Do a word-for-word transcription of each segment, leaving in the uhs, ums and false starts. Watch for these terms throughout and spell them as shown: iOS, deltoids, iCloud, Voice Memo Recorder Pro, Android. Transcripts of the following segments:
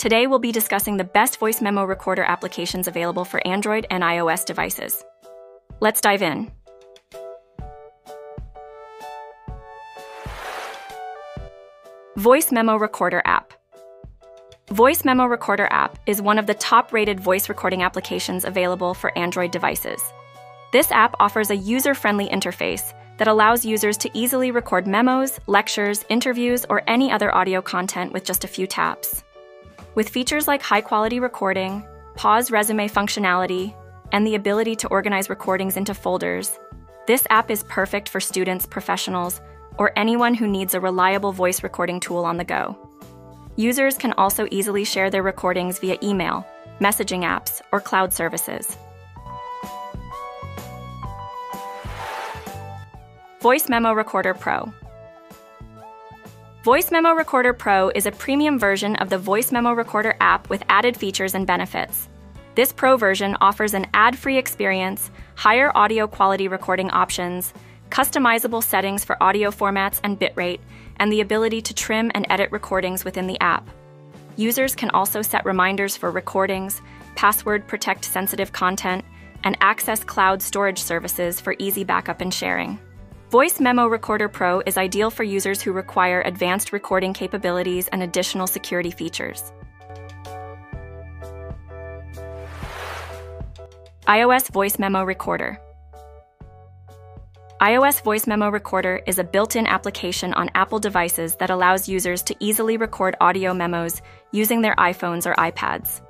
Today we'll be discussing the best voice memo recorder applications available for Android and iOS devices. Let's dive in. Voice Memo Recorder App. Voice Memo Recorder App is one of the top-rated voice recording applications available for Android devices. This app offers a user-friendly interface that allows users to easily record memos, lectures, interviews, or any other audio content with just a few taps. With features like high-quality recording, pause resume functionality, and the ability to organize recordings into folders, this app is perfect for students, professionals, or anyone who needs a reliable voice recording tool on the go. Users can also easily share their recordings via email, messaging apps, or cloud services. Voice Memo Recorder Pro. Voice Memo Recorder Pro is a premium version of the Voice Memo Recorder app with added features and benefits. This Pro version offers an ad-free experience, higher audio quality recording options, customizable settings for audio formats and bitrate, and the ability to trim and edit recordings within the app. Users can also set reminders for recordings, password protect sensitive content, and access cloud storage services for easy backup and sharing. Voice Memo Recorder Pro is ideal for users who require advanced recording capabilities and additional security features. iOS Voice Memo Recorder. iOS Voice Memo Recorder is a built-in application on Apple devices that allows users to easily record audio memos using their iPhones or iPads.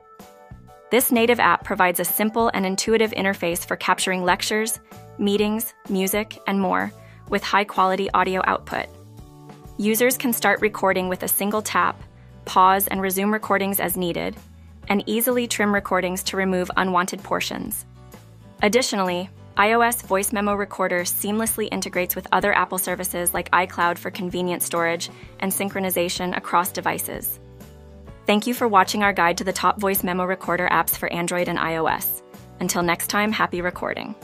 This native app provides a simple and intuitive interface for capturing lectures, meetings, music, and more, with high-quality audio output. Users can start recording with a single tap, pause and resume recordings as needed, and easily trim recordings to remove unwanted portions. Additionally, iOS Voice Memo Recorder seamlessly integrates with other Apple services like iCloud for convenient storage and synchronization across devices. Thank you for watching our guide to the top voice memo recorder apps for Android and iOS. Until next time, happy recording.